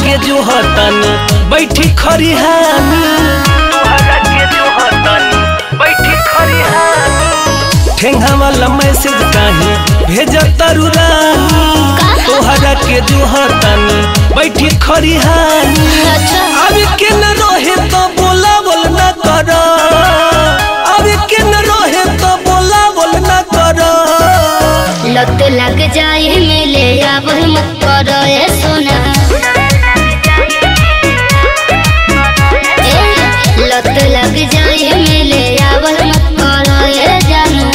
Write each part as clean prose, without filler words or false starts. के जुहतन बैठी खरिहानी, ठेंगा वाला मैसेज काहे भेजत रुरानी, तोहरा के जुहतन बैठी खरिहानी। अब के न रोहे तो बोला बोल न कर, अब के न रोहे तो बोला बोल न कर, लत लग जाए मिले अब मत करो ए सोना, लत लग जाए मिले अब मत करो ए जानू।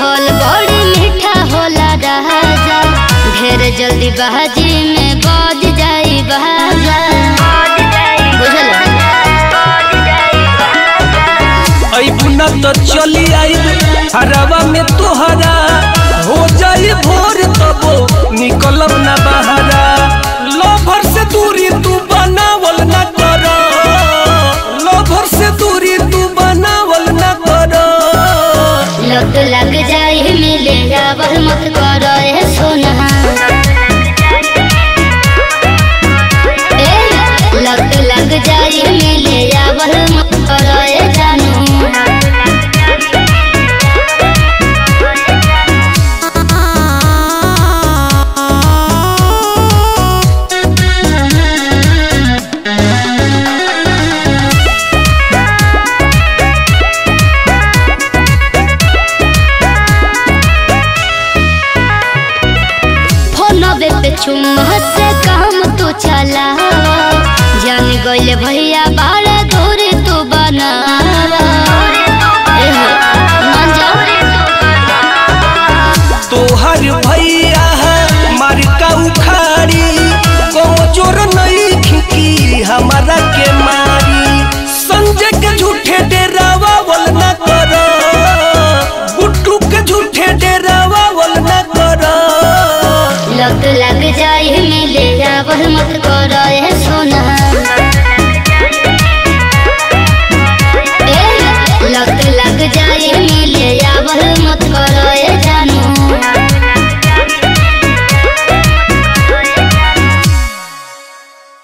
फल बड़ी मीठा होला राजा, ढेर जल्दी बाजी में बज जाई बाजा, आई बुना तो चली आई हरावा में तोहरा, हो जाई भोर तब निकलब ना बहरा, लोभर से दूरी तू बनावल ना कर, लोभर से दूरी तू बनावल ना कर, लत लग जाए मिले यावर मत करो ए सोना, लत लग जाए मिले यावर मत करो ए जानू। चुम्मा से काम तू चला जान गइल भैया, बड़ा दूर तू बना